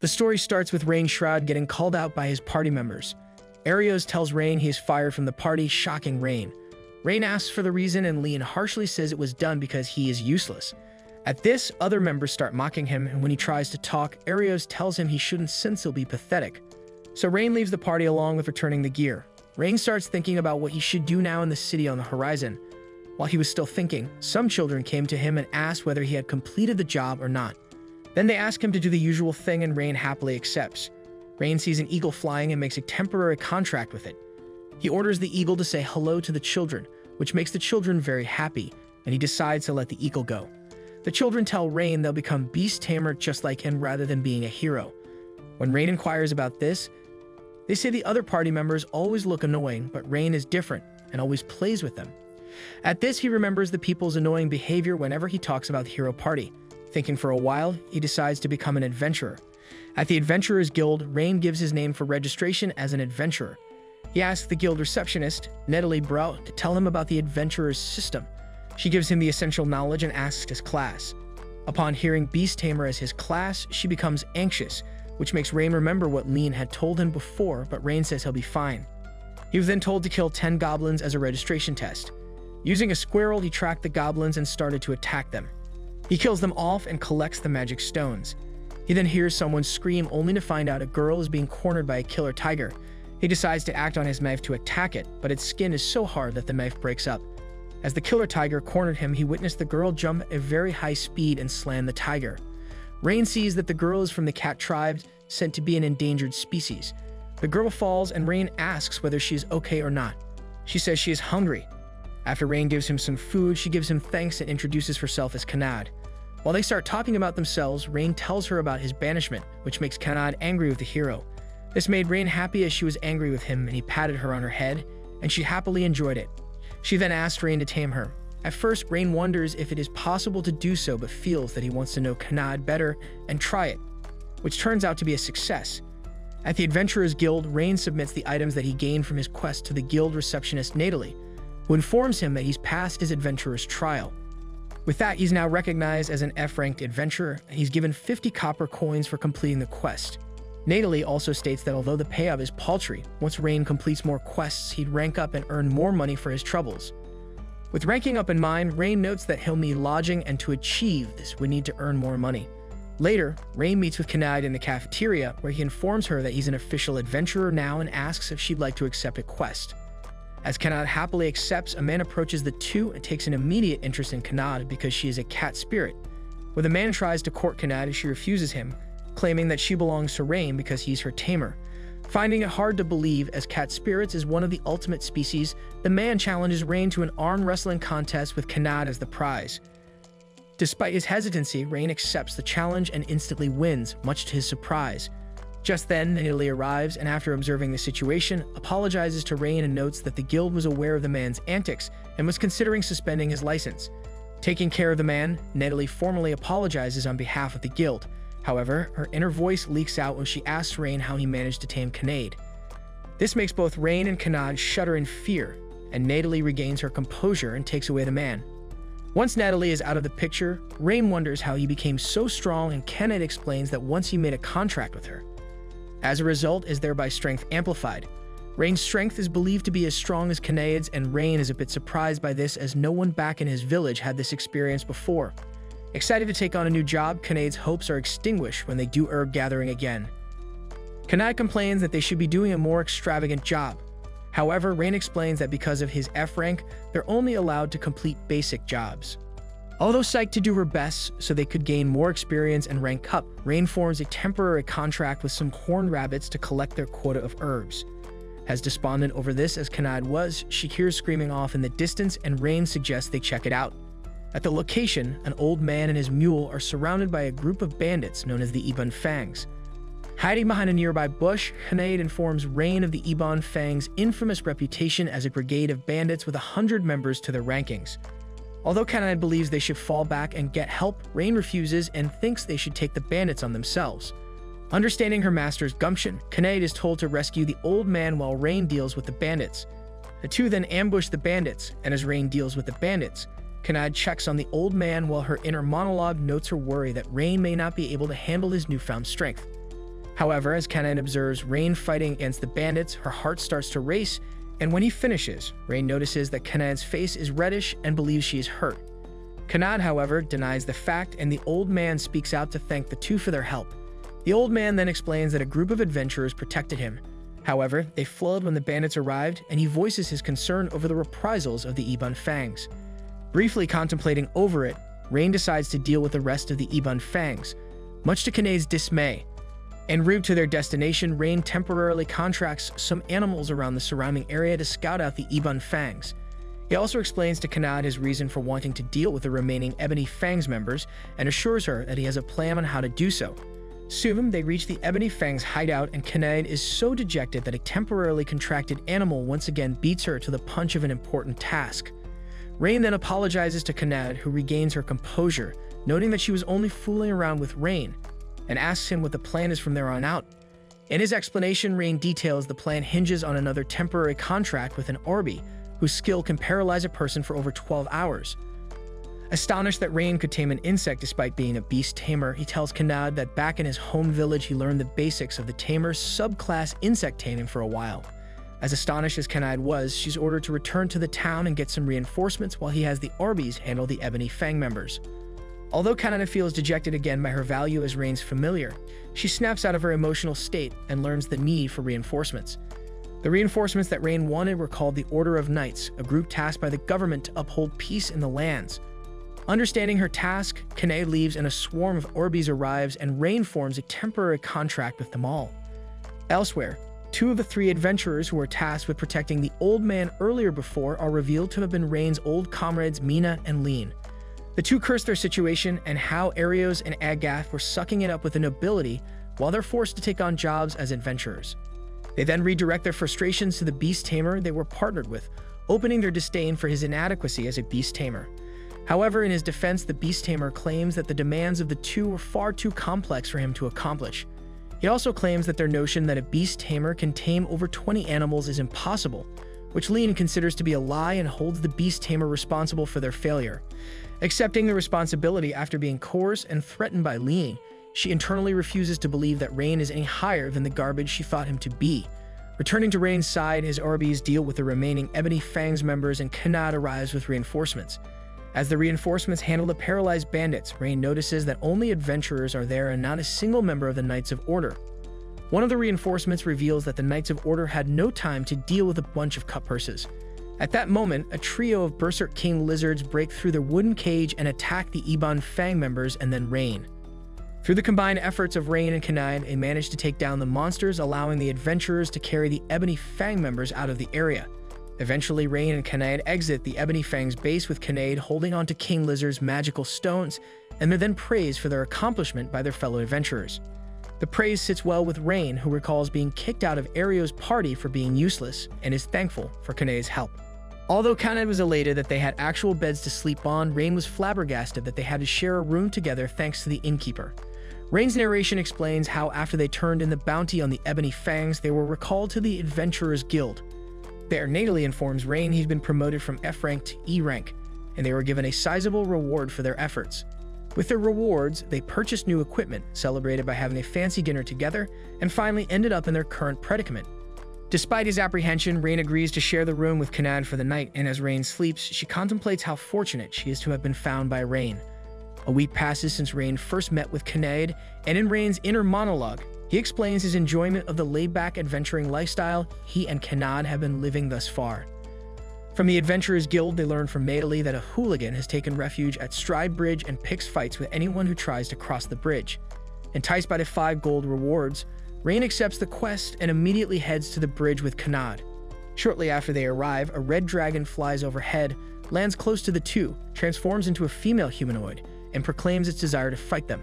The story starts with Rein Shroud getting called out by his party members. Arios tells Rein he is fired from the party, shocking Rein. Rein asks for the reason and Leane harshly says it was done because he is useless. At this, other members start mocking him, and when he tries to talk, Arios tells him he shouldn't since he'll be pathetic. So Rein leaves the party along with returning the gear. Rein starts thinking about what he should do now in the city on the horizon. While he was still thinking, some children came to him and asked whether he had completed the job or not. Then they ask him to do the usual thing and Rein happily accepts. Rein sees an eagle flying and makes a temporary contract with it. He orders the eagle to say hello to the children, which makes the children very happy, and he decides to let the eagle go. The children tell Rein they'll become beast tamer just like him rather than being a hero. When Rein inquires about this, they say the other party members always look annoying, but Rein is different and always plays with them. At this, he remembers the people's annoying behavior whenever he talks about the hero party. Thinking for a while, he decides to become an adventurer. At the Adventurers Guild, Rein gives his name for registration as an adventurer. He asks the guild receptionist, Natalie Brout, to tell him about the adventurer's system. She gives him the essential knowledge and asks his class. Upon hearing Beast Tamer as his class, she becomes anxious, which makes Rein remember what Leane had told him before, but Rein says he'll be fine. He was then told to kill 10 goblins as a registration test. Using a squirrel, he tracked the goblins and started to attack them. He kills them off and collects the magic stones. He then hears someone scream only to find out a girl is being cornered by a killer tiger. He decides to act on his knife to attack it, but its skin is so hard that the knife breaks up. As the killer tiger cornered him, he witnessed the girl jump at a very high speed and slam the tiger. Rein sees that the girl is from the cat tribe, sent to be an endangered species. The girl falls and Rein asks whether she is okay or not. She says she is hungry. After Rein gives him some food, she gives him thanks and introduces herself as Kanade. While they start talking about themselves, Rein tells her about his banishment, which makes Kanade angry with the hero. This made Rein happy as she was angry with him, and he patted her on her head, and she happily enjoyed it. She then asked Rein to tame her. At first, Rein wonders if it is possible to do so, but feels that he wants to know Kanade better and try it, which turns out to be a success. At the Adventurers Guild, Rein submits the items that he gained from his quest to the guild receptionist Natalie, who informs him that he's passed his adventurer's trial. With that, he's now recognized as an F-ranked adventurer, and he's given 50 copper coins for completing the quest. Natalie also states that although the payout is paltry, once Rein completes more quests, he'd rank up and earn more money for his troubles. With ranking up in mind, Rein notes that he'll need lodging, and to achieve this would need to earn more money. Later, Rein meets with Kanade in the cafeteria, where he informs her that he's an official adventurer now and asks if she'd like to accept a quest. As Kanade happily accepts, a man approaches the two and takes an immediate interest in Kanade because she is a cat spirit. When the man tries to court Kanade, she refuses him, claiming that she belongs to Rein because he's her tamer. Finding it hard to believe, as cat spirits is one of the ultimate species, the man challenges Rein to an arm wrestling contest with Kanade as the prize. Despite his hesitancy, Rein accepts the challenge and instantly wins, much to his surprise. Just then, Natalie arrives and, after observing the situation, apologizes to Rein and notes that the guild was aware of the man's antics and was considering suspending his license. Taking care of the man, Natalie formally apologizes on behalf of the guild. However, her inner voice leaks out when she asks Rein how he managed to tame Kanade. This makes both Rein and Kanade shudder in fear, and Natalie regains her composure and takes away the man. Once Natalie is out of the picture, Rein wonders how he became so strong, and Kanade explains that once he made a contract with her. As a result, is thereby strength amplified. Rein's strength is believed to be as strong as Kanade's, and Rein is a bit surprised by this as no one back in his village had this experience before. Excited to take on a new job, Kanade's hopes are extinguished when they do herb gathering again. Kanade complains that they should be doing a more extravagant job. However, Rein explains that because of his F rank, they're only allowed to complete basic jobs. Although psyched to do her best so they could gain more experience and rank up, Rein forms a temporary contract with some horned rabbits to collect their quota of herbs. As despondent over this as Kanade was, she hears screaming off in the distance, and Rein suggests they check it out. At the location, an old man and his mule are surrounded by a group of bandits known as the Ebon Fangs. Hiding behind a nearby bush, Kanade informs Rein of the Ebon Fangs' infamous reputation as a brigade of bandits with 100 members to their rankings. Although Kanade believes they should fall back and get help, Rein refuses and thinks they should take the bandits on themselves. Understanding her master's gumption, Kanade is told to rescue the old man while Rein deals with the bandits. The two then ambush the bandits, and as Rein deals with the bandits, Kanade checks on the old man while her inner monologue notes her worry that Rein may not be able to handle his newfound strength. However, as Kanade observes Rein fighting against the bandits, her heart starts to race, and when he finishes, Rein notices that Kanade's face is reddish and believes she is hurt. Kanade, however, denies the fact, and the old man speaks out to thank the two for their help. The old man then explains that a group of adventurers protected him. However, they fled when the bandits arrived, and he voices his concern over the reprisals of the Ebon Fangs. Briefly contemplating over it, Rein decides to deal with the rest of the Ebon Fangs, much to Kanade's dismay. En route to their destination, Rein temporarily contracts some animals around the surrounding area to scout out the Ebon Fangs. He also explains to Kanade his reason for wanting to deal with the remaining Ebony Fangs members and assures her that he has a plan on how to do so. Soon, they reach the Ebony Fangs hideout, and Kanade is so dejected that a temporarily contracted animal once again beats her to the punch of an important task. Rein then apologizes to Kanade, who regains her composure, noting that she was only fooling around with Rein, and asks him what the plan is from there on out. In his explanation, Rein details the plan hinges on another temporary contract with an Orby, whose skill can paralyze a person for over 12 hours. Astonished that Rein could tame an insect despite being a beast tamer, he tells Kanade that back in his home village he learned the basics of the tamer's subclass insect taming for a while. As astonished as Kanade was, she's ordered to return to the town and get some reinforcements while he has the Orbies handle the Ebony Fang members. Although Kanade feels dejected again by her value as Rein's familiar, she snaps out of her emotional state and learns the need for reinforcements. The reinforcements that Rein wanted were called the Order of Knights, a group tasked by the government to uphold peace in the lands. Understanding her task, Kanade leaves and a swarm of Orbies arrives, and Rein forms a temporary contract with them all. Elsewhere, two of the three adventurers who were tasked with protecting the old man earlier before are revealed to have been Rein's old comrades Mina and Leane. The two curse their situation and how Arios and Agath were sucking it up with the nobility while they're forced to take on jobs as adventurers. They then redirect their frustrations to the beast tamer they were partnered with, opening their disdain for his inadequacy as a beast tamer. However, in his defense, the beast tamer claims that the demands of the two were far too complex for him to accomplish. He also claims that their notion that a beast tamer can tame over 20 animals is impossible, which Leane considers to be a lie and holds the beast tamer responsible for their failure. Accepting the responsibility after being coerced and threatened by Leane, she internally refuses to believe that Rein is any higher than the garbage she thought him to be. Returning to Rein's side, his Orbies deal with the remaining Ebony Fangs members, and Kanade arrives with reinforcements. As the reinforcements handle the paralyzed bandits, Rein notices that only adventurers are there and not a single member of the Knights of Order. One of the reinforcements reveals that the Knights of Order had no time to deal with a bunch of cutpurses. At that moment, a trio of Berserk King lizards break through their wooden cage and attack the Ebon Fang members and then Rein. Through the combined efforts of Rein and Kanade, they manage to take down the monsters, allowing the adventurers to carry the Ebony Fang members out of the area. Eventually, Rein and Kanade exit the Ebony Fang's base, with Kanade holding onto King Lizard's magical stones, and they're then praised for their accomplishment by their fellow adventurers. The praise sits well with Rein, who recalls being kicked out of Arios' party for being useless, and is thankful for Kanade's help. Although Kanade was elated that they had actual beds to sleep on, Rein was flabbergasted that they had to share a room together thanks to the innkeeper. Rein's narration explains how after they turned in the bounty on the Ebony Fangs, they were recalled to the Adventurers Guild. There, Natalie informs Rein he'd been promoted from F rank to E rank, and they were given a sizable reward for their efforts. With their rewards, they purchased new equipment, celebrated by having a fancy dinner together, and finally ended up in their current predicament. Despite his apprehension, Rein agrees to share the room with Kanade for the night, and as Rein sleeps, she contemplates how fortunate she is to have been found by Rein. A week passes since Rein first met with Kanade, and in Rein's inner monologue, he explains his enjoyment of the laid-back adventuring lifestyle he and Kanade have been living thus far. From the Adventurers Guild, they learn from Natalie that a hooligan has taken refuge at Stride Bridge and picks fights with anyone who tries to cross the bridge. Enticed by the 5 gold rewards, Rein accepts the quest and immediately heads to the bridge with Kanade. Shortly after they arrive, a red dragon flies overhead, lands close to the two, transforms into a female humanoid, and proclaims its desire to fight them.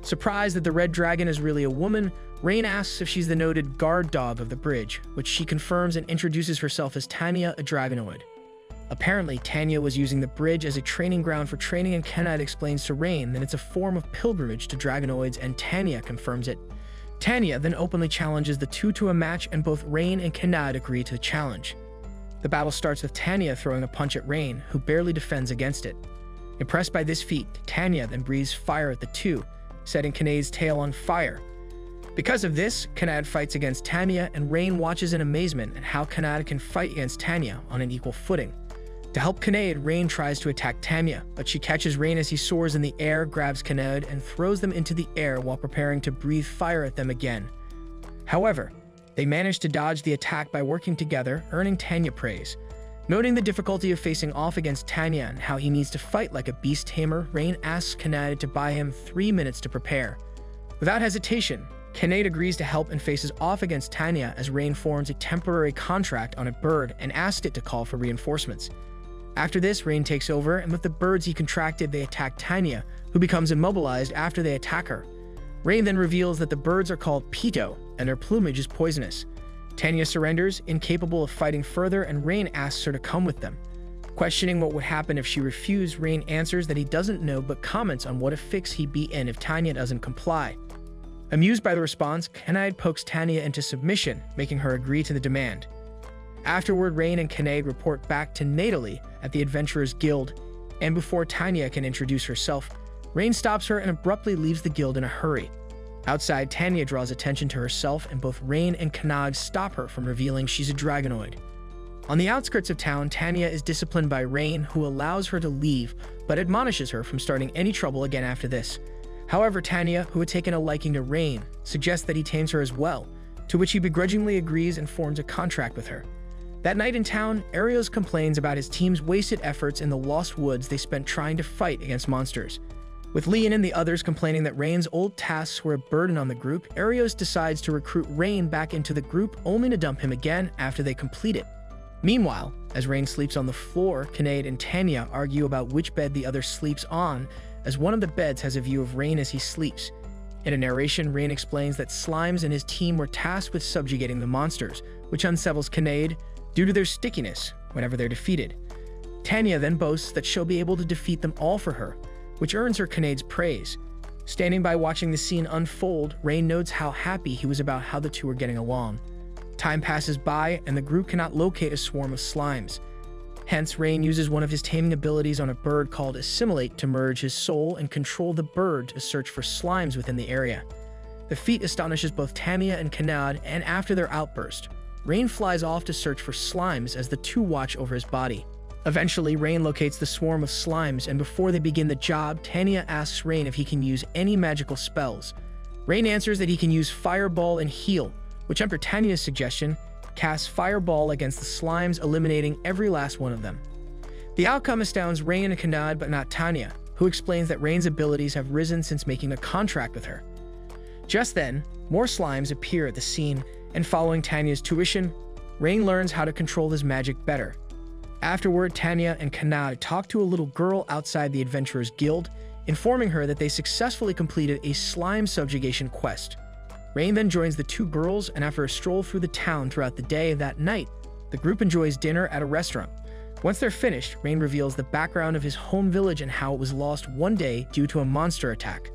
Surprised that the red dragon is really a woman, Rein asks if she's the noted guard dog of the bridge, which she confirms and introduces herself as Tanya, a dragonoid. Apparently, Tanya was using the bridge as a training ground for training, and Kanade explains to Rein that it's a form of pilgrimage to dragonoids, and Tanya confirms it. Tanya then openly challenges the two to a match, and both Rein and Kanade agree to the challenge. The battle starts with Tanya throwing a punch at Rein, who barely defends against it. Impressed by this feat, Tanya then breathes fire at the two, setting Kanade's tail on fire. Because of this, Kanade fights against Tanya, and Rein watches in amazement at how Kanade can fight against Tanya on an equal footing. To help Kanade, Rein tries to attack Tanya, but she catches Rein as he soars in the air, grabs Kanade, and throws them into the air while preparing to breathe fire at them again. However, they manage to dodge the attack by working together, earning Tanya praise. Noting the difficulty of facing off against Tanya and how he needs to fight like a beast tamer, Rein asks Kanade to buy him 3 minutes to prepare. Without hesitation, Kanade agrees to help and faces off against Tanya as Rein forms a temporary contract on a bird and asks it to call for reinforcements. After this, Rein takes over, and with the birds he contracted, they attack Tanya, who becomes immobilized after they attack her. Rein then reveals that the birds are called Pito, and their plumage is poisonous. Tanya surrenders, incapable of fighting further, and Rein asks her to come with them. Questioning what would happen if she refused, Rein answers that he doesn't know, but comments on what a fix he'd be in if Tanya doesn't comply. Amused by the response, Kanade pokes Tanya into submission, making her agree to the demand. Afterward, Rein and Kanade report back to Natalie at the Adventurers Guild, and before Tanya can introduce herself, Rein stops her and abruptly leaves the guild in a hurry. Outside, Tanya draws attention to herself, and both Rein and Kanade stop her from revealing she's a dragonoid. On the outskirts of town, Tanya is disciplined by Rein, who allows her to leave, but admonishes her from starting any trouble again after this. However, Tanya, who had taken a liking to Rein, suggests that he tames her as well, to which he begrudgingly agrees and forms a contract with her. That night in town, Arios complains about his team's wasted efforts in the Lost Woods they spent trying to fight against monsters. With Leon and the others complaining that Rein's old tasks were a burden on the group, Arios decides to recruit Rein back into the group, only to dump him again after they complete it. Meanwhile, as Rein sleeps on the floor, Kanade and Tanya argue about which bed the other sleeps on, as one of the beds has a view of Rein as he sleeps. In a narration, Rein explains that Slimes and his team were tasked with subjugating the monsters, which unsettles Kanade due to their stickiness whenever they're defeated. Tanya then boasts that she'll be able to defeat them all for her, which earns her Kanade's praise. Standing by watching the scene unfold, Rein notes how happy he was about how the two are getting along. Time passes by, and the group cannot locate a swarm of slimes. Hence, Rein uses one of his taming abilities on a bird called Assimilate to merge his soul and control the bird to search for slimes within the area. The feat astonishes both Tanya and Kanade, and after their outburst, Rein flies off to search for slimes as the two watch over his body. Eventually, Rein locates the swarm of slimes, and before they begin the job, Tanya asks Rein if he can use any magical spells. Rein answers that he can use Fireball and Heal, which, after Tanya's suggestion, casts Fireball against the slimes, eliminating every last one of them. The outcome astounds Rein and Kanade, but not Tanya, who explains that Rein's abilities have risen since making a contract with her. Just then, more slimes appear at the scene, and following Tanya's tuition, Rein learns how to control his magic better. Afterward, Tanya and Kanade talk to a little girl outside the Adventurers Guild, informing her that they successfully completed a slime subjugation quest. Rein then joins the two girls, and after a stroll through the town throughout the day and that night, the group enjoys dinner at a restaurant. Once they're finished, Rein reveals the background of his home village and how it was lost one day due to a monster attack.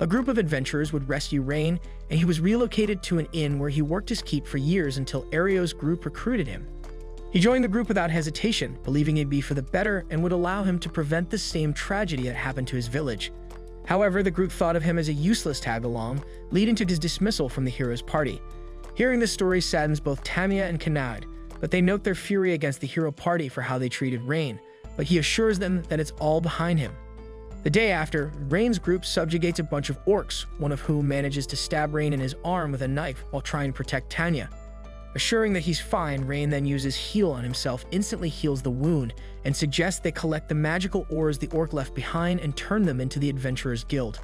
A group of adventurers would rescue Rein, and he was relocated to an inn where he worked his keep for years until Arios' group recruited him. He joined the group without hesitation, believing it'd be for the better and would allow him to prevent the same tragedy that happened to his village. However, the group thought of him as a useless tag-along, leading to his dismissal from the hero's party. Hearing this story saddens both Tanya and Kanade, but they note their fury against the hero party for how they treated Rein, but he assures them that it's all behind him. The day after, Rein's group subjugates a bunch of orcs, one of whom manages to stab Rein in his arm with a knife while trying to protect Tanya. Assuring that he's fine, Rein then uses Heal on himself, instantly heals the wound, and suggests they collect the magical ores the orc left behind and turn them into the Adventurers Guild.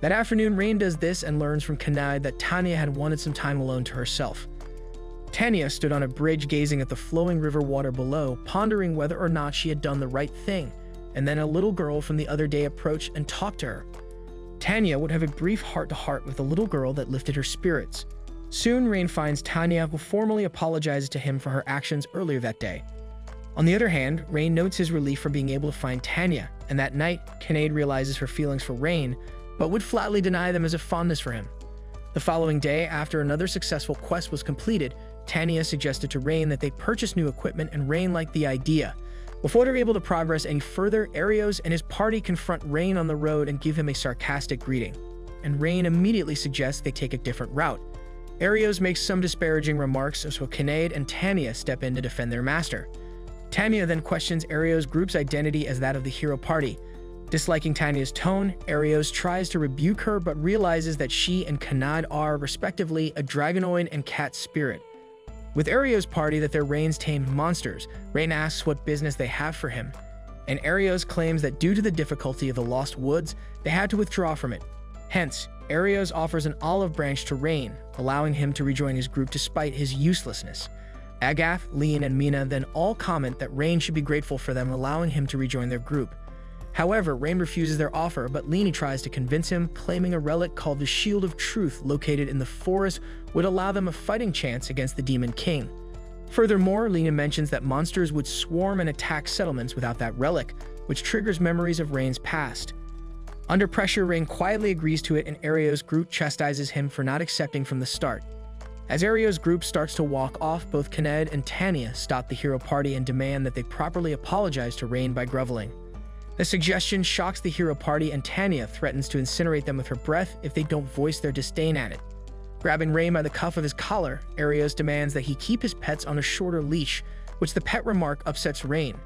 That afternoon, Rein does this and learns from Kanade that Tanya had wanted some time alone to herself. Tanya stood on a bridge gazing at the flowing river water below, pondering whether or not she had done the right thing, and then a little girl from the other day approached and talked to her. Tanya would have a brief heart-to-heart with the little girl that lifted her spirits. Soon, Rein finds Tanya, who formally apologizes to him for her actions earlier that day. On the other hand, Rein notes his relief for being able to find Tanya, and that night, Kanade realizes her feelings for Rein, but would flatly deny them as a fondness for him. The following day, after another successful quest was completed, Tanya suggested to Rein that they purchase new equipment, and Rein liked the idea. Before they're able to progress any further, Arios and his party confront Rein on the road and give him a sarcastic greeting. and Rein immediately suggests they take a different route. Arios makes some disparaging remarks, so Kanade and Tanya step in to defend their master. Tanya then questions Arios' group's identity as that of the hero party. Disliking Tanya's tone, Arios tries to rebuke her but realizes that she and Kanade are, respectively, a dragonoid and cat spirit. With Arios' party that they're Rein's tamed monsters, Rein asks what business they have for him, and Arios claims that due to the difficulty of the Lost Woods, they had to withdraw from it. Hence, Arios offers an olive branch to Rein, allowing him to rejoin his group despite his uselessness. Agath, Leane, and Mina then all comment that Rein should be grateful for them allowing him to rejoin their group. However, Rein refuses their offer, but Leane tries to convince him, claiming a relic called the Shield of Truth located in the forest would allow them a fighting chance against the Demon King. Furthermore, Leane mentions that monsters would swarm and attack settlements without that relic, which triggers memories of Rein's past. Under pressure, Rein quietly agrees to it, and Arios' group chastises him for not accepting from the start. As Arios' group starts to walk off, both Kanade and Tanya stop the hero party and demand that they properly apologize to Rein by groveling. The suggestion shocks the hero party, and Tanya threatens to incinerate them with her breath if they don't voice their disdain at it. Grabbing Rein by the cuff of his collar, Arios demands that he keep his pets on a shorter leash, which the pet remark upsets Rein.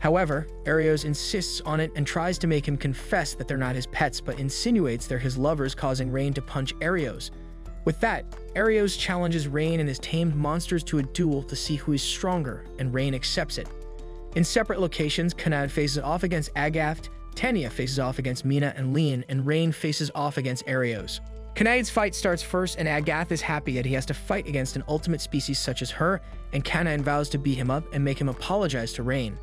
However, Arios insists on it and tries to make him confess that they're not his pets, but insinuates they're his lovers, causing Rein to punch Arios. With that, Arios challenges Rein and his tamed monsters to a duel to see who is stronger, and Rein accepts it. In separate locations, Kanade faces off against Agath, Tanya faces off against Mina and Leane, and Rein faces off against Arios. Kanade's fight starts first, and Agath is happy that he has to fight against an ultimate species such as her, and Kanade vows to beat him up and make him apologize to Rein.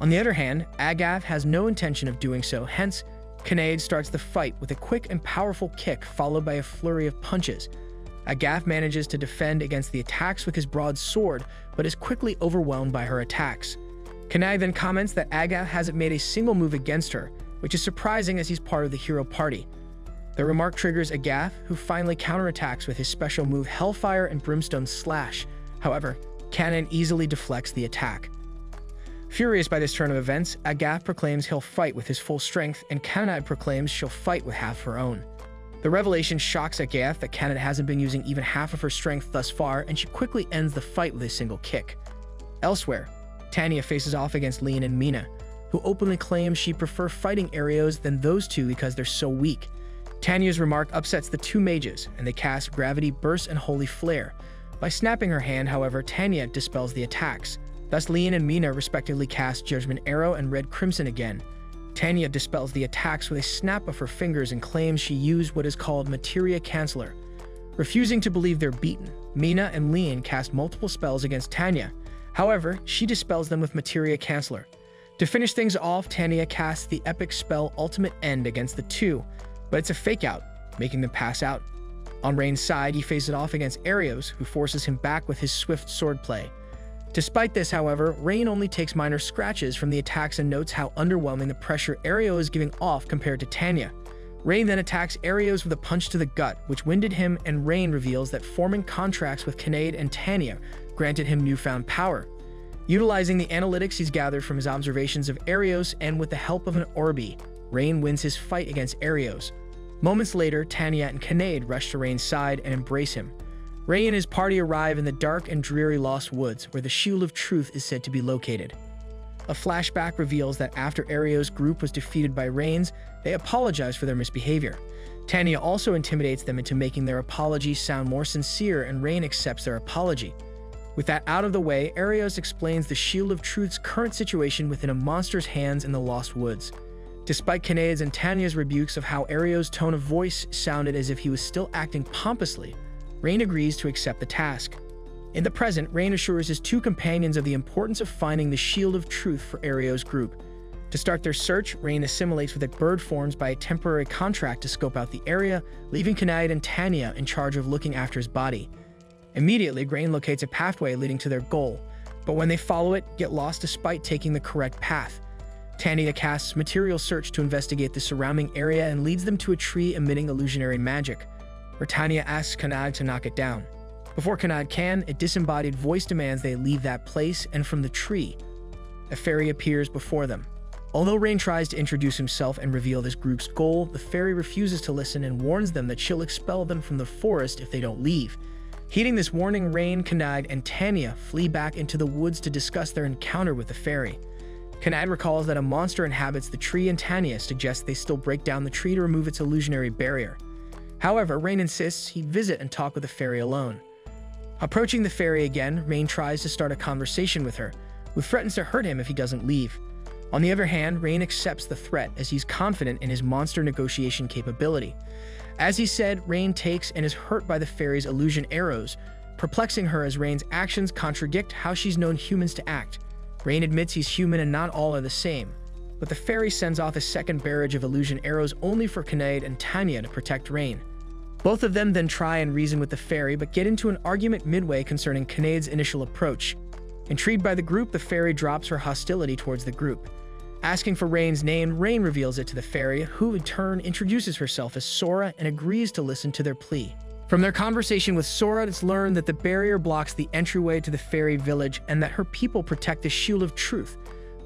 On the other hand, Agath has no intention of doing so, hence, Kanade starts the fight with a quick and powerful kick followed by a flurry of punches. Agath manages to defend against the attacks with his broadsword, but is quickly overwhelmed by her attacks. Kanade then comments that Agath hasn't made a single move against her, which is surprising as he's part of the hero party. The remark triggers Agath, who finally counterattacks with his special move Hellfire and Brimstone Slash. However, Kanade easily deflects the attack. Furious by this turn of events, Agath proclaims he'll fight with his full strength, and Kanade proclaims she'll fight with half her own. The revelation shocks Agath that Kanade hasn't been using even half of her strength thus far, and she quickly ends the fight with a single kick. Elsewhere, Tanya faces off against Leane and Mina, who openly claims she prefers fighting Arios than those two because they're so weak. Tanya's remark upsets the two mages, and they cast Gravity Burst and Holy Flare. By snapping her hand, however, Tanya dispels the attacks. Thus, Leane and Mina respectively cast Judgment Arrow and Red Crimson again. Tanya dispels the attacks with a snap of her fingers and claims she used what is called Materia Canceler. Refusing to believe they're beaten, Mina and Leane cast multiple spells against Tanya. However, she dispels them with Materia Canceler. To finish things off, Tanya casts the epic spell Ultimate End against the two, but it's a fake-out, making them pass out. On Rein's side, he faces it off against Arios, who forces him back with his swift swordplay. Despite this, however, Rein only takes minor scratches from the attacks and notes how underwhelming the pressure Arios is giving off compared to Tanya. Rein then attacks Arios with a punch to the gut, which winded him, and Rein reveals that forming contracts with Kanade and Tanya granted him newfound power. Utilizing the analytics he's gathered from his observations of Arios and with the help of an Orby, Rein wins his fight against Arios. Moments later, Tanya and Kanade rush to Rein's side and embrace him. Rein and his party arrive in the dark and dreary Lost Woods, where the Shield of Truth is said to be located. A flashback reveals that after Arios' group was defeated by Rein's, they apologize for their misbehavior. Tanya also intimidates them into making their apology sound more sincere, and Rein accepts their apology. With that out of the way, Arios explains the Shield of Truth's current situation within a monster's hands in the Lost Woods. Despite Kanade's and Tanya's rebukes of how Arios' tone of voice sounded as if he was still acting pompously, Rein agrees to accept the task. In the present, Rein assures his two companions of the importance of finding the Shield of Truth for Arios' group. To start their search, Rein assimilates with a bird forms by a temporary contract to scope out the area, leaving Kanade and Tanya in charge of looking after his body. Immediately, Rein locates a pathway leading to their goal, but when they follow it, get lost despite taking the correct path. Tanya casts Material Search to investigate the surrounding area and leads them to a tree emitting illusionary magic, where Tanya asks Kanade to knock it down. Before Kanade can, a disembodied voice demands they leave that place, and from the tree, a fairy appears before them. Although Rein tries to introduce himself and reveal this group's goal, the fairy refuses to listen and warns them that she'll expel them from the forest if they don't leave. Heeding this warning, Rein, Kanade, and Tanya flee back into the woods to discuss their encounter with the fairy. Kanade recalls that a monster inhabits the tree, and Tanya suggests they still break down the tree to remove its illusionary barrier. However, Rein insists he visit and talk with the fairy alone. Approaching the fairy again, Rein tries to start a conversation with her, who threatens to hurt him if he doesn't leave. On the other hand, Rein accepts the threat as he's confident in his monster negotiation capability. As he said, Rein takes and is hurt by the fairy's illusion arrows, perplexing her as Rein's actions contradict how she's known humans to act. Rein admits he's human and not all are the same, but the fairy sends off a second barrage of illusion arrows only for Kanade and Tanya to protect Rein. Both of them then try and reason with the fairy but get into an argument midway concerning Kanade's initial approach. Intrigued by the group, the fairy drops her hostility towards the group. Asking for Rein's name, Rein reveals it to the fairy, who in turn introduces herself as Sora and agrees to listen to their plea. From their conversation with Sora, it's learned that the barrier blocks the entryway to the fairy village and that her people protect the Shield of Truth.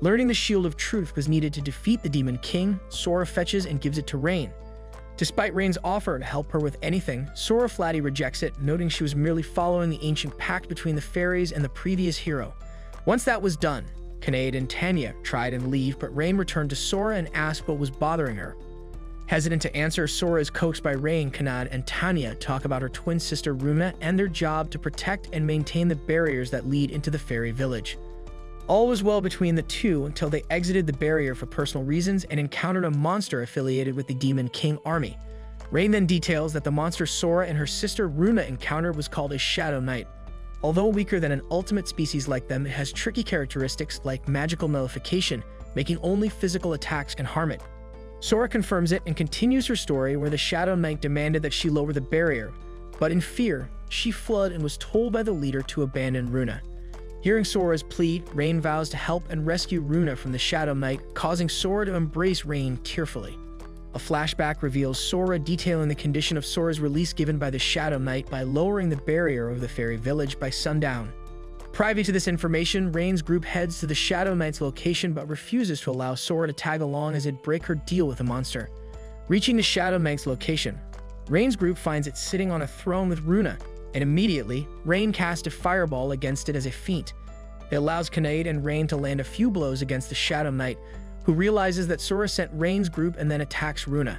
Learning the Shield of Truth was needed to defeat the Demon King, Sora fetches and gives it to Rein. Despite Rein's offer to help her with anything, Sora flatly rejects it, noting she was merely following the ancient pact between the fairies and the previous hero. Once that was done, Kanade and Tanya tried and leave, but Rein returned to Sora and asked what was bothering her. Hesitant to answer, Sora is coaxed by Rein. Kanade and Tanya talk about her twin sister Runa and their job to protect and maintain the barriers that lead into the fairy village. All was well between the two until they exited the barrier for personal reasons and encountered a monster affiliated with the Demon King army. Rein then details that the monster Sora and her sister Runa encountered was called a Shadow Knight. Although weaker than an ultimate species like them, it has tricky characteristics like magical nullification, making only physical attacks can harm it. Sora confirms it and continues her story where the Shadow Knight demanded that she lower the barrier, but in fear, she fled and was told by the leader to abandon Runa. Hearing Sora's plea, Rein vows to help and rescue Runa from the Shadow Knight, causing Sora to embrace Rein tearfully. A flashback reveals Sora detailing the condition of Sora's release given by the Shadow Knight by lowering the barrier of the fairy village by sundown. Privy to this information, Rein's group heads to the Shadow Knight's location but refuses to allow Sora to tag along as it'd break her deal with the monster. Reaching the Shadow Knight's location, Rein's group finds it sitting on a throne with Runa, and immediately, Rein casts a fireball against it as a feint. It allows Kanade and Rein to land a few blows against the Shadow Knight, who realizes that Sora sent Rein's group and then attacks Runa.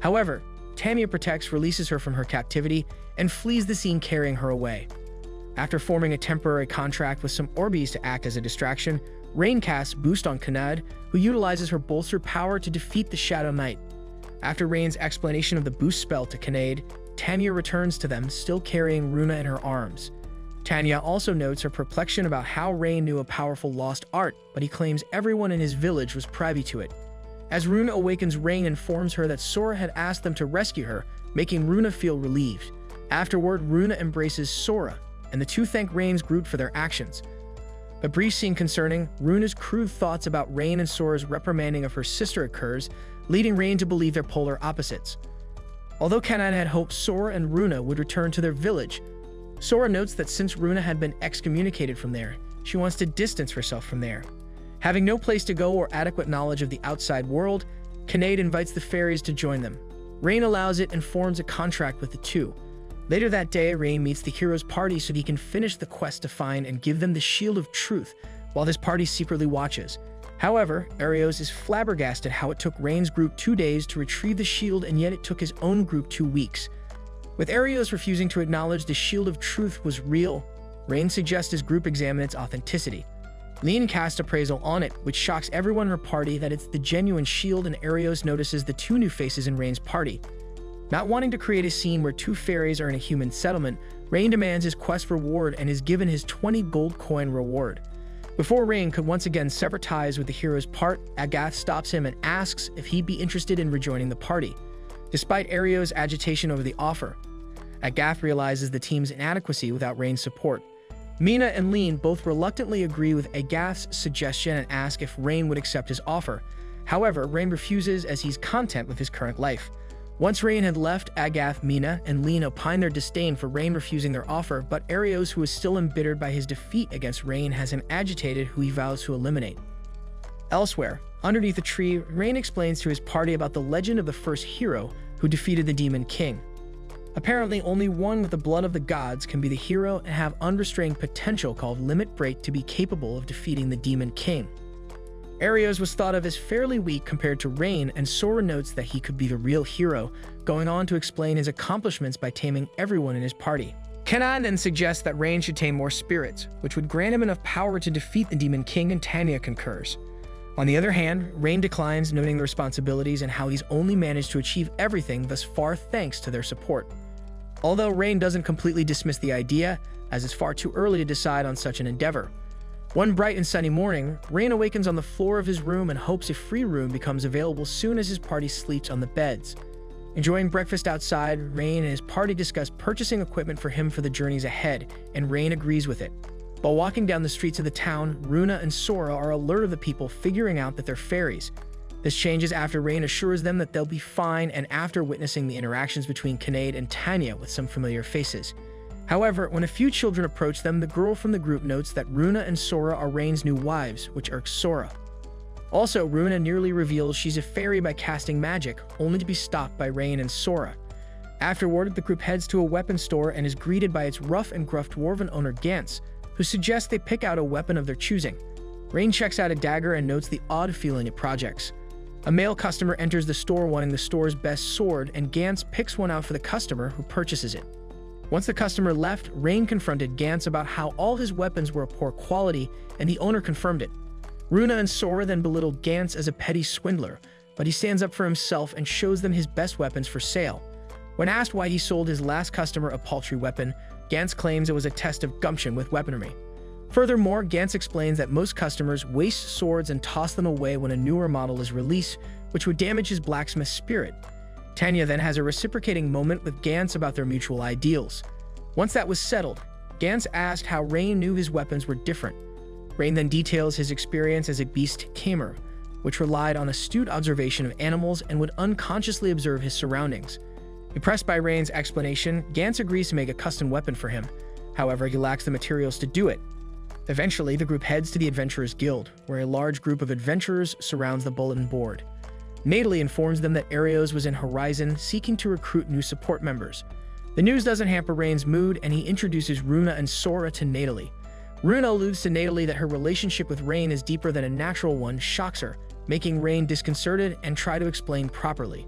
However, Tanya protects, releases her from her captivity, and flees the scene carrying her away. After forming a temporary contract with some Orbies to act as a distraction, Rein casts Boost on Kanade, who utilizes her bolster power to defeat the Shadow Knight. After Rein's explanation of the Boost spell to Kanade, Tanya returns to them, still carrying Runa in her arms. Tanya also notes her perplexion about how Rein knew a powerful lost art, but he claims everyone in his village was privy to it. As Runa awakens, Rein informs her that Sora had asked them to rescue her, making Runa feel relieved. Afterward, Runa embraces Sora, and the two thank Rein's group for their actions. A brief scene concerning Runa's crude thoughts about Rein and Sora's reprimanding of her sister occurs, leading Rein to believe they're polar opposites. Although Kanade had hoped Sora and Runa would return to their village, Sora notes that since Runa had been excommunicated from there, she wants to distance herself from there. Having no place to go or adequate knowledge of the outside world, Kanade invites the fairies to join them. Rein allows it and forms a contract with the two. Later that day, Rein meets the hero's party so he can finish the quest to find and give them the Shield of Truth, while this party secretly watches. However, Arios is flabbergasted how it took Rein's group 2 days to retrieve the shield and yet it took his own group 2 weeks. With Arios refusing to acknowledge the Shield of Truth was real, Rein suggests his group examine its authenticity. Leane casts appraisal on it, which shocks everyone in her party that it's the genuine shield, and Arios notices the two new faces in Rein's party. Not wanting to create a scene where two fairies are in a human settlement, Rein demands his quest reward and is given his 20 gold coin reward. Before Rein could once again sever ties with the hero's part, Agath stops him and asks if he'd be interested in rejoining the party. Despite Arios' agitation over the offer, Agath realizes the team's inadequacy without Rein's support. Mina and Leane both reluctantly agree with Agath's suggestion and ask if Rein would accept his offer. However, Rein refuses as he's content with his current life. Once Rein had left, Agath, Mina, and Leane opine their disdain for Rein refusing their offer, but Arios, who is still embittered by his defeat against Rein, has him agitated, who he vows to eliminate. Elsewhere, Underneath a tree, Rein explains to his party about the legend of the first hero who defeated the Demon King. Apparently, only one with the blood of the gods can be the hero and have unrestrained potential called Limit Break to be capable of defeating the Demon King. Arios was thought of as fairly weak compared to Rein, and Sora notes that he could be the real hero, going on to explain his accomplishments by taming everyone in his party. Kanade then suggests that Rein should tame more spirits, which would grant him enough power to defeat the Demon King, and Tanya concurs. On the other hand, Rein declines, noting the responsibilities and how he's only managed to achieve everything thus far thanks to their support. Although Rein doesn't completely dismiss the idea, as it's far too early to decide on such an endeavor. One bright and sunny morning, Rein awakens on the floor of his room and hopes a free room becomes available soon as his party sleeps on the beds. Enjoying breakfast outside, Rein and his party discuss purchasing equipment for him for the journeys ahead, and Rein agrees with it. While walking down the streets of the town, Runa and Sora are alert of the people figuring out that they're fairies. This changes after Rein assures them that they'll be fine and after witnessing the interactions between Kanade and Tanya with some familiar faces. However, when a few children approach them, the girl from the group notes that Runa and Sora are Rein's new wives, which irks Sora. Also, Runa nearly reveals she's a fairy by casting magic, only to be stopped by Rein and Sora. Afterward, the group heads to a weapon store and is greeted by its rough and gruff dwarven owner Gantz, who suggests they pick out a weapon of their choosing. Rein checks out a dagger and notes the odd feeling it projects. A male customer enters the store wanting the store's best sword, and Gantz picks one out for the customer, who purchases it. Once the customer left, Rein confronted Gantz about how all his weapons were of poor quality, and the owner confirmed it. Runa and Sora then belittle Gantz as a petty swindler, but he stands up for himself and shows them his best weapons for sale. When asked why he sold his last customer a paltry weapon, Gantz claims it was a test of gumption with weaponry. Furthermore, Gantz explains that most customers waste swords and toss them away when a newer model is released, which would damage his blacksmith's spirit. Tanya then has a reciprocating moment with Gantz about their mutual ideals. Once that was settled, Gantz asked how Rein knew his weapons were different. Rein then details his experience as a beast tamer, which relied on astute observation of animals and would unconsciously observe his surroundings. Impressed by Rein's explanation, Gantz agrees to make a custom weapon for him. However, he lacks the materials to do it. Eventually, the group heads to the Adventurers' Guild, where a large group of adventurers surrounds the bulletin board. Natalie informs them that Arios was in Horizon, seeking to recruit new support members. The news doesn't hamper Rein's mood, and he introduces Runa and Sora to Natalie. Runa alludes to Natalie that her relationship with Rein is deeper than a natural one, shocks her, making Rein disconcerted and try to explain properly.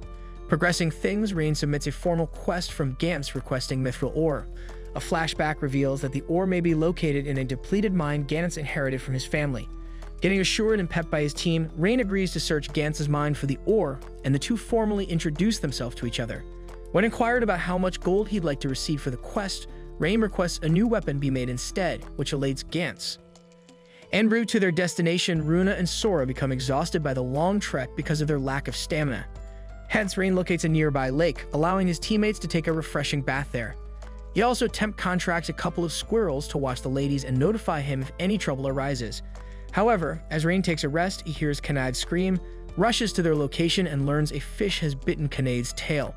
Progressing things, Rein submits a formal quest from Gantz requesting Mithril Ore. A flashback reveals that the ore may be located in a depleted mine Gantz inherited from his family. Getting assured and pepped by his team, Rein agrees to search Gantz's mine for the ore, and the two formally introduce themselves to each other. When inquired about how much gold he'd like to receive for the quest, Rein requests a new weapon be made instead, which elates Gantz. En route to their destination, Runa and Sora become exhausted by the long trek because of their lack of stamina. Hence, Rein locates a nearby lake, allowing his teammates to take a refreshing bath there. He also contracts a couple of squirrels to watch the ladies and notify him if any trouble arises. However, as Rein takes a rest, he hears Kanade scream, rushes to their location, and learns a fish has bitten Kanade's tail.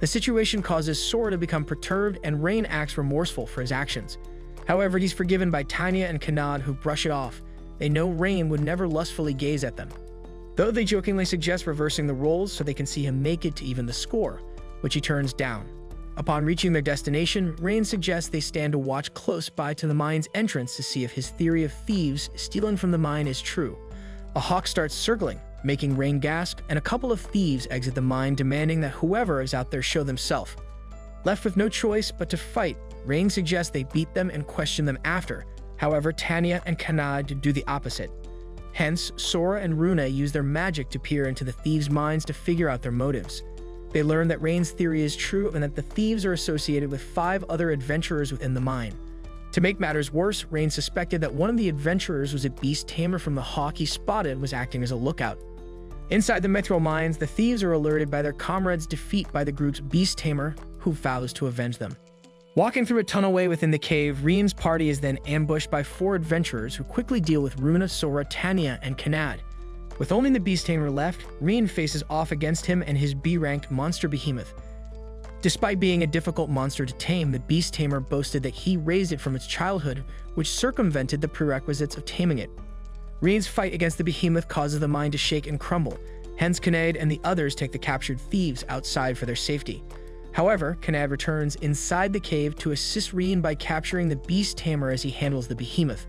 The situation causes Sora to become perturbed, and Rein acts remorseful for his actions. However, he's forgiven by Tanya and Kanade, who brush it off. They know Rein would never lustfully gaze at them, though they jokingly suggest reversing the roles so they can see him make it to even the score, which he turns down. Upon reaching their destination, Rein suggests they stand a watch close by to the mine's entrance to see if his theory of thieves stealing from the mine is true. A hawk starts circling, making Rein gasp, and a couple of thieves exit the mine, demanding that whoever is out there show themselves. Left with no choice but to fight, Rein suggests they beat them and question them after. However, Tanya and Kanade do the opposite. Hence, Sora and Runa use their magic to peer into the thieves' minds to figure out their motives. They learn that Rein's theory is true and that the thieves are associated with 5 other adventurers within the mine. To make matters worse, Rein suspected that one of the adventurers was a beast tamer from the hawk he spotted was acting as a lookout. Inside the Mithril Mines, the thieves are alerted by their comrades' defeat by the group's beast tamer, who vows to avenge them. Walking through a tunnelway within the cave, Rein's party is then ambushed by 4 adventurers who quickly deal with Runa, Sora, Tanya, and Kanade. With only the Beast Tamer left, Rein faces off against him and his B-ranked monster Behemoth. Despite being a difficult monster to tame, the Beast Tamer boasted that he raised it from its childhood, which circumvented the prerequisites of taming it. Rein's fight against the Behemoth causes the mine to shake and crumble, hence Kanade and the others take the captured thieves outside for their safety. However, Kanade returns inside the cave to assist Rein by capturing the Beast Tamer as he handles the Behemoth.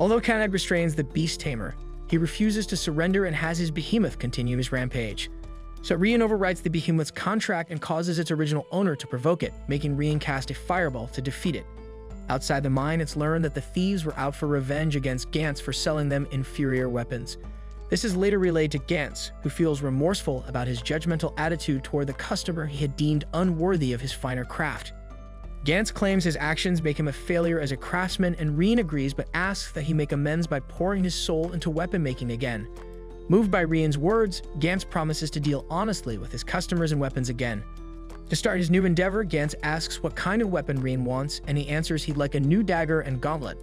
Although Kanade restrains the Beast Tamer, he refuses to surrender and has his Behemoth continue his rampage. So Rein overwrites the Behemoth's contract and causes its original owner to provoke it, making Rein cast a fireball to defeat it. Outside the mine, it's learned that the thieves were out for revenge against Gantz for selling them inferior weapons. This is later relayed to Gantz, who feels remorseful about his judgmental attitude toward the customer he had deemed unworthy of his finer craft. Gantz claims his actions make him a failure as a craftsman, and Rein agrees but asks that he make amends by pouring his soul into weapon making again. Moved by Rein's words, Gantz promises to deal honestly with his customers and weapons again. To start his new endeavor, Gantz asks what kind of weapon Rein wants, and he answers he'd like a new dagger and gauntlet.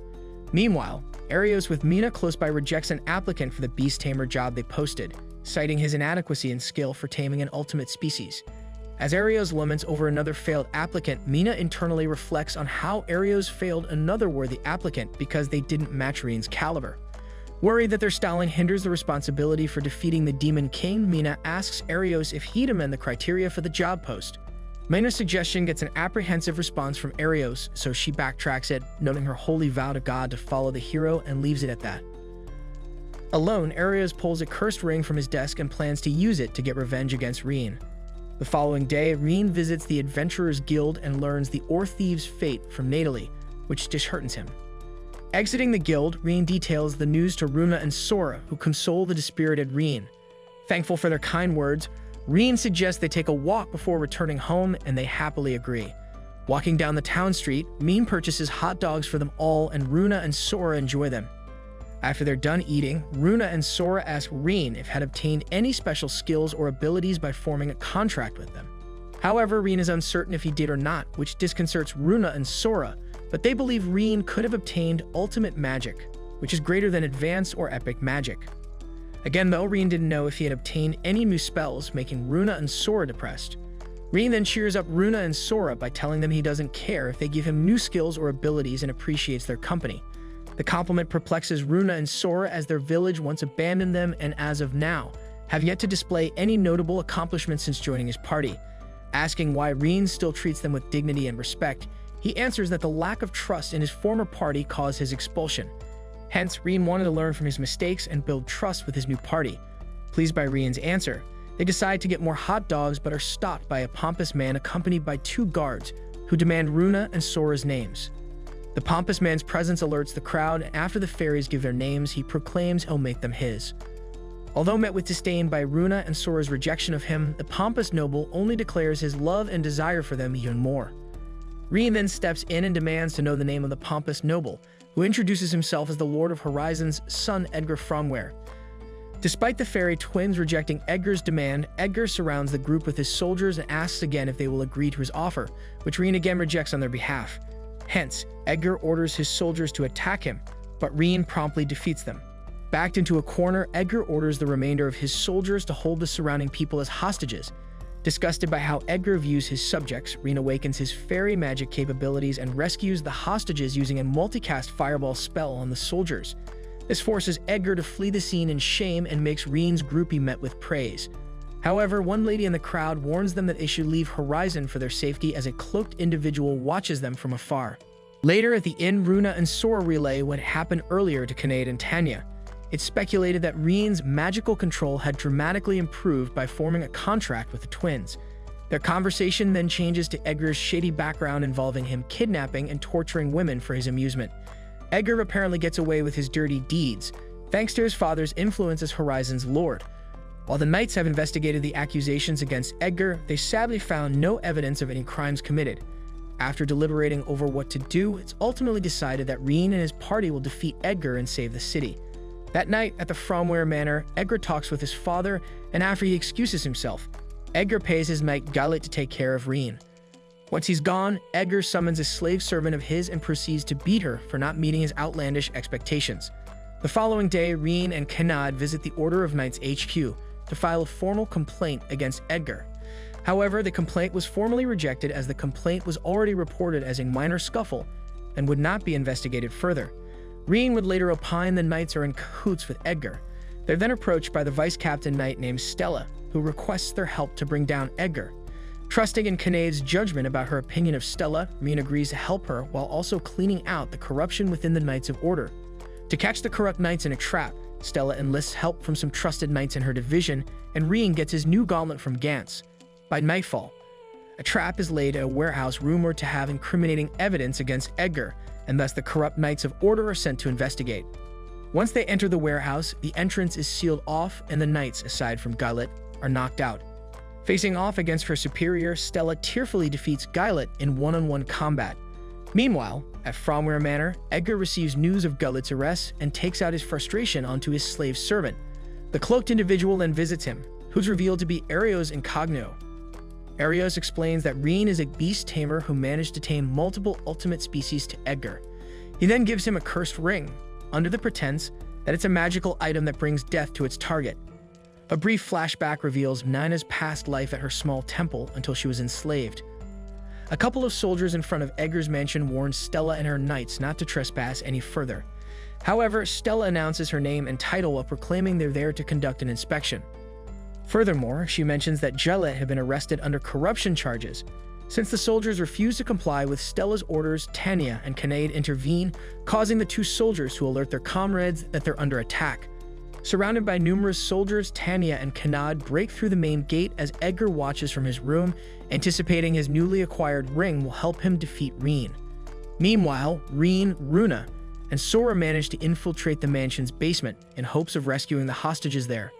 Meanwhile, Arios with Mina close by rejects an applicant for the Beast Tamer job they posted, citing his inadequacy in skill for taming an ultimate species. As Arios laments over another failed applicant, Mina internally reflects on how Arios failed another worthy applicant because they didn't match Rein's caliber. Worried that their styling hinders the responsibility for defeating the Demon King, Mina asks Arios if he'd amend the criteria for the job post. Mina's suggestion gets an apprehensive response from Arios, so she backtracks it, noting her holy vow to God to follow the hero, and leaves it at that. Alone, Arios pulls a cursed ring from his desk and plans to use it to get revenge against Rein. The following day, Rein visits the Adventurers Guild and learns the Ore Thieves' fate from Natalie, which disheartens him. Exiting the guild, Rein details the news to Runa and Sora, who console the dispirited Rein. Thankful for their kind words, Rein suggests they take a walk before returning home, and they happily agree. Walking down the town street, Rein purchases hot dogs for them all, and Runa and Sora enjoy them. After they're done eating, Runa and Sora ask Rein if had obtained any special skills or abilities by forming a contract with them. However, Rein is uncertain if he did or not, which disconcerts Runa and Sora, but they believe Rein could have obtained ultimate magic, which is greater than advanced or epic magic. Again though, Rein didn't know if he had obtained any new spells, making Runa and Sora depressed. Rein then cheers up Runa and Sora by telling them he doesn't care if they give him new skills or abilities and appreciates their company. The compliment perplexes Runa and Sora as their village once abandoned them and, as of now, have yet to display any notable accomplishments since joining his party. Asking why Rein still treats them with dignity and respect, he answers that the lack of trust in his former party caused his expulsion. Hence, Rein wanted to learn from his mistakes and build trust with his new party. Pleased by Rein's answer, they decide to get more hot dogs but are stopped by a pompous man accompanied by two guards, who demand Runa and Sora's names. The pompous man's presence alerts the crowd, and after the fairies give their names, he proclaims he'll make them his. Although met with disdain by Runa and Sora's rejection of him, the pompous noble only declares his love and desire for them even more. Rein then steps in and demands to know the name of the pompous noble, who introduces himself as the Lord of Horizon's son Edgar Fromware. Despite the fairy twins rejecting Edgar's demand, Edgar surrounds the group with his soldiers and asks again if they will agree to his offer, which Rein again rejects on their behalf. Hence, Edgar orders his soldiers to attack him, but Rein promptly defeats them. Backed into a corner, Edgar orders the remainder of his soldiers to hold the surrounding people as hostages. Disgusted by how Edgar views his subjects, Rein awakens his fairy magic capabilities and rescues the hostages using a multicast fireball spell on the soldiers. This forces Edgar to flee the scene in shame and makes Rein's group be met with praise. However, one lady in the crowd warns them that they should leave Horizon for their safety as a cloaked individual watches them from afar. Later at the inn, Runa and Sora relay what happened earlier to Kanade and Tanya. It's speculated that Rein's magical control had dramatically improved by forming a contract with the twins. Their conversation then changes to Edgar's shady background involving him kidnapping and torturing women for his amusement. Edgar apparently gets away with his dirty deeds, thanks to his father's influence as Horizon's lord. While the Knights have investigated the accusations against Edgar, they sadly found no evidence of any crimes committed. After deliberating over what to do, it's ultimately decided that Rein and his party will defeat Edgar and save the city. That night, at the Fromware Manor, Edgar talks with his father, and after he excuses himself, Edgar pays his knight Gilet to take care of Rein. Once he's gone, Edgar summons a slave servant of his and proceeds to beat her for not meeting his outlandish expectations. The following day, Rein and Kanade visit the Order of Knights HQ to file a formal complaint against Edgar. However, the complaint was formally rejected as the complaint was already reported as a minor scuffle and would not be investigated further. Rein would later opine the knights are in cahoots with Edgar. They're then approached by the vice-captain knight named Stella, who requests their help to bring down Edgar. Trusting in Kanade's judgment about her opinion of Stella, Rein agrees to help her while also cleaning out the corruption within the Knights of Order. To catch the corrupt knights in a trap, Stella enlists help from some trusted knights in her division, and Rein gets his new gauntlet from Gantz. By nightfall, a trap is laid at a warehouse rumored to have incriminating evidence against Edgar, and thus the corrupt Knights of Order are sent to investigate. Once they enter the warehouse, the entrance is sealed off and the knights, aside from Gilet, are knocked out. Facing off against her superior, Stella tearfully defeats Gilet in one-on-one combat. Meanwhile, at Fromware Manor, Edgar receives news of Gilet's arrest and takes out his frustration onto his slave servant. The cloaked individual then visits him, who's revealed to be Arios Incognito. Arios explains that Rein is a beast tamer who managed to tame multiple ultimate species to Edgar. He then gives him a cursed ring, under the pretense that it's a magical item that brings death to its target. A brief flashback reveals Nina's past life at her small temple until she was enslaved. A couple of soldiers in front of Edgar's mansion warn Stella and her knights not to trespass any further. However, Stella announces her name and title while proclaiming they're there to conduct an inspection. Furthermore, she mentions that Gilet had been arrested under corruption charges. Since the soldiers refuse to comply with Stella's orders, Tanya and Kanade intervene, causing the two soldiers to alert their comrades that they're under attack. Surrounded by numerous soldiers, Tanya and Kanade break through the main gate as Edgar watches from his room, anticipating his newly acquired ring will help him defeat Rein. Meanwhile, Rein, Runa, and Sora manage to infiltrate the mansion's basement in hopes of rescuing the hostages there.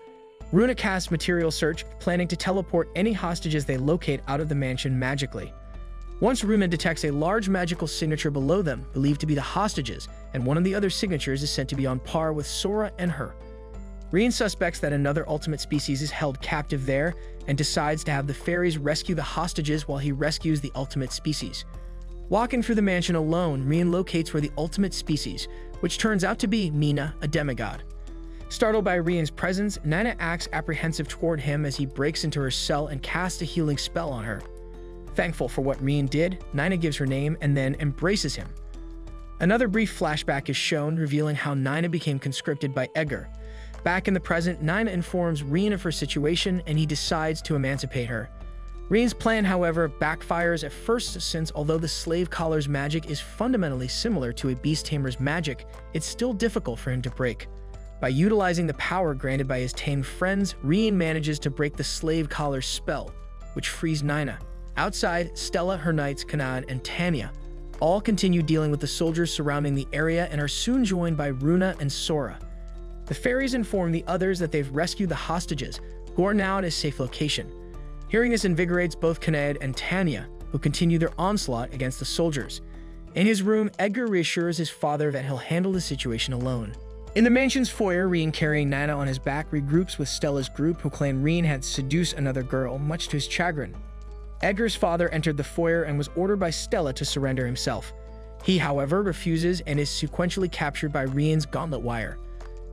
Runa casts Material Search, planning to teleport any hostages they locate out of the mansion magically. Once Runa detects a large magical signature below them, believed to be the hostages, and one of the other signatures is said to be on par with Sora and her. Rein suspects that another ultimate species is held captive there, and decides to have the fairies rescue the hostages while he rescues the ultimate species. Walking through the mansion alone, Rein locates where the ultimate species, which turns out to be Mina, a demigod. Startled by Rein's presence, Nina acts apprehensive toward him as he breaks into her cell and casts a healing spell on her. Thankful for what Rein did, Nina gives her name and then embraces him. Another brief flashback is shown, revealing how Nina became conscripted by Edgar. Back in the present, Nina informs Rein of her situation and he decides to emancipate her. Rein's plan, however, backfires at first since although the slave collar's magic is fundamentally similar to a beast tamer's magic, it's still difficult for him to break. By utilizing the power granted by his tamed friends, Rein manages to break the slave collar's spell, which frees Nina. Outside, Stella, her knights, Kanade, and Tanya all continue dealing with the soldiers surrounding the area and are soon joined by Runa and Sora. The fairies inform the others that they've rescued the hostages, who are now at a safe location. Hearing this invigorates both Kanade and Tanya, who continue their onslaught against the soldiers. In his room, Edgar reassures his father that he'll handle the situation alone. In the mansion's foyer, Rein, carrying Nina on his back, regroups with Stella's group, who claim Rein had seduced another girl, much to his chagrin. Edgar's father entered the foyer and was ordered by Stella to surrender himself. He, however, refuses and is sequentially captured by Rein's gauntlet wire.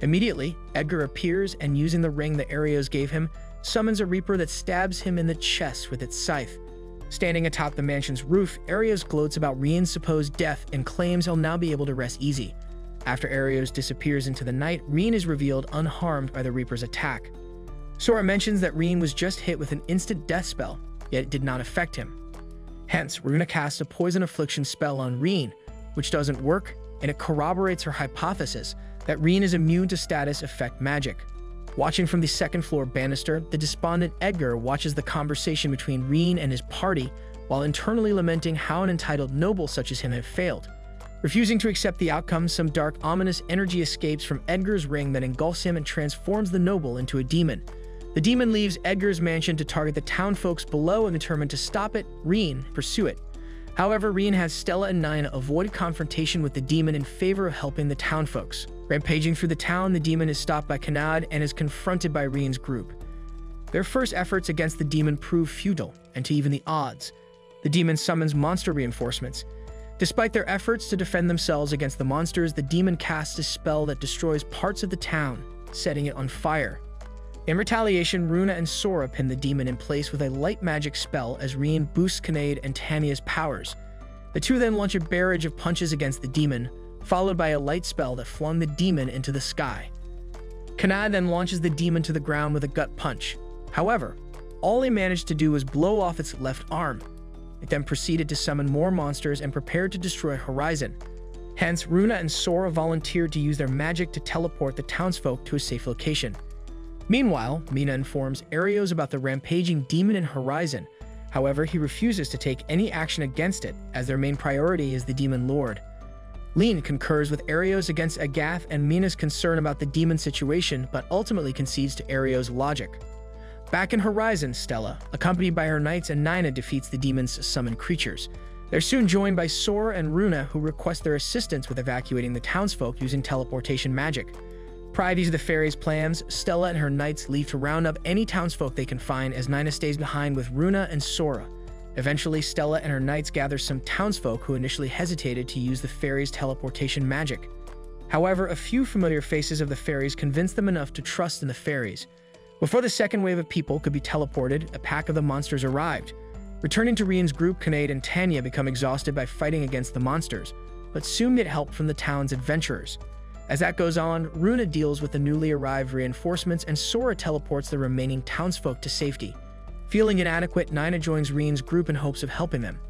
Immediately, Edgar appears and, using the ring that Arios gave him, summons a reaper that stabs him in the chest with its scythe. Standing atop the mansion's roof, Arios gloats about Rein's supposed death and claims he'll now be able to rest easy. After Arios disappears into the night, Rein is revealed unharmed by the Reaper's attack. Sora mentions that Rein was just hit with an instant death spell, yet it did not affect him. Hence, Runa casts a poison affliction spell on Rein, which doesn't work, and it corroborates her hypothesis that Rein is immune to status effect magic. Watching from the second floor banister, the despondent Edgar watches the conversation between Rein and his party while internally lamenting how an entitled noble such as him have failed. Refusing to accept the outcome, some dark, ominous energy escapes from Edgar's ring that engulfs him and transforms the noble into a demon. The demon leaves Edgar's mansion to target the town folks below, and determined to stop it, Rein pursue it. However, Rein has Stella and Nina avoid confrontation with the demon in favor of helping the town folks. Rampaging through the town, the demon is stopped by Kanade and is confronted by Rein's group. Their first efforts against the demon prove futile, and to even the odds, the demon summons monster reinforcements. Despite their efforts to defend themselves against the monsters, the demon casts a spell that destroys parts of the town, setting it on fire. In retaliation, Runa and Sora pin the demon in place with a light magic spell as Rein boosts Kanade and Tanya's powers. The two then launch a barrage of punches against the demon, followed by a light spell that flung the demon into the sky. Kanade then launches the demon to the ground with a gut punch. However, all he managed to do was blow off its left arm. It then proceeded to summon more monsters and prepared to destroy Horizon. Hence, Runa and Sora volunteered to use their magic to teleport the townsfolk to a safe location. Meanwhile, Mina informs Arios about the rampaging demon in Horizon. However, he refuses to take any action against it, as their main priority is the demon lord. Leane concurs with Arios against Agath and Mina's concern about the demon situation, but ultimately concedes to Arios' logic. Back in Horizon, Stella, accompanied by her knights and Nina, defeats the demon's summoned creatures. They're soon joined by Sora and Runa, who request their assistance with evacuating the townsfolk using teleportation magic. Privy to the fairy's plans, Stella and her knights leave to round up any townsfolk they can find, as Nina stays behind with Runa and Sora. Eventually, Stella and her knights gather some townsfolk who initially hesitated to use the fairy's teleportation magic. However, a few familiar faces of the fairies convince them enough to trust in the fairies. Before the second wave of people could be teleported, a pack of the monsters arrived. Returning to Rein's group, Kanade and Tanya become exhausted by fighting against the monsters, but soon get help from the town's adventurers. As that goes on, Runa deals with the newly arrived reinforcements and Sora teleports the remaining townsfolk to safety. Feeling inadequate, Nina joins Rein's group in hopes of helping them.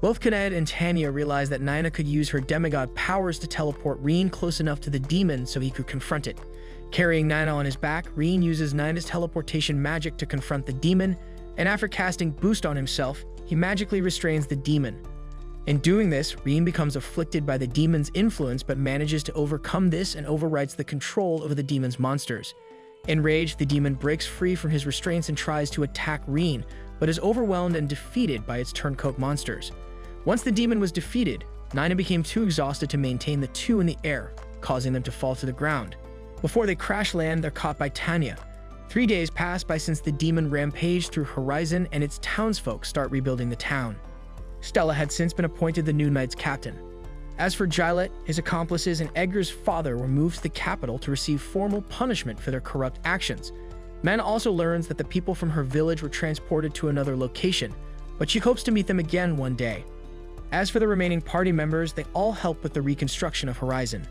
Both Kanade and Tanya realize that Nina could use her demigod powers to teleport Rein close enough to the demon so he could confront it. Carrying Nina on his back, Rein uses Nina's teleportation magic to confront the demon, and after casting Boost on himself, he magically restrains the demon. In doing this, Rein becomes afflicted by the demon's influence but manages to overcome this and overrides the control over the demon's monsters. Enraged, the demon breaks free from his restraints and tries to attack Rein, but is overwhelmed and defeated by its turncoat monsters. Once the demon was defeated, Nina became too exhausted to maintain the two in the air, causing them to fall to the ground. Before they crash land, they're caught by Tanya. 3 days pass by since the demon rampaged through Horizon, and its townsfolk start rebuilding the town. Stella had since been appointed the new knight's captain. As for Gilet, his accomplices and Edgar's father were moved to the capital to receive formal punishment for their corrupt actions. Mina also learns that the people from her village were transported to another location, but she hopes to meet them again one day. As for the remaining party members, they all help with the reconstruction of Horizon.